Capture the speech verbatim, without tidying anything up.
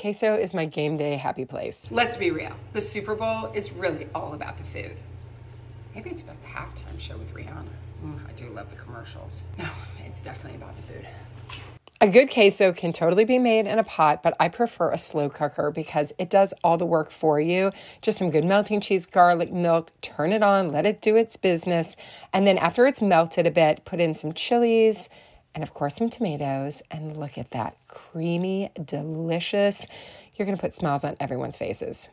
Queso is my game day happy place. Let's be real. The Super Bowl is really all about the food. Maybe it's about the halftime show with Rihanna. Mm, I do love the commercials. No, it's definitely about the food. A good queso can totally be made in a pot, but I prefer a slow cooker because it does all the work for you. Just some good melting cheese, garlic, milk, turn it on, let it do its business. And then after it's melted a bit, put in some chilies and of course some tomatoes. And look at that, creamy, delicious. You're gonna put smiles on everyone's faces.